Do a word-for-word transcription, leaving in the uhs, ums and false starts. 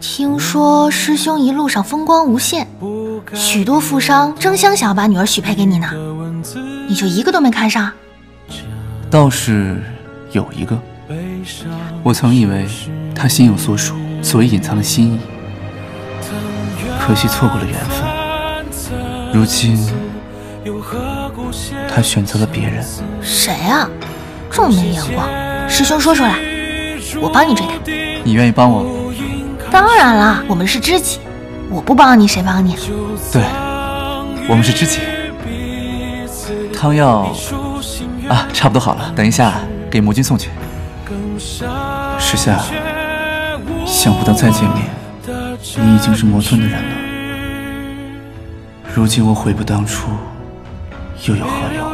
听说师兄一路上风光无限，许多富商争相想要把女儿许配给你呢，你就一个都没看上？倒是有一个，我曾以为他心有所属，所以隐藏了心意，可惜错过了缘分。如今他选择了别人。谁啊？这么没眼光！师兄说出来，我帮你追他。你愿意帮我？当然了，我们是知己，我不帮你谁帮你？对，我们是知己。汤药啊，差不多好了，等一下给魔君送去。时下，想不到再见面，你已经是魔尊的人了。如今我悔不当初，又有何用？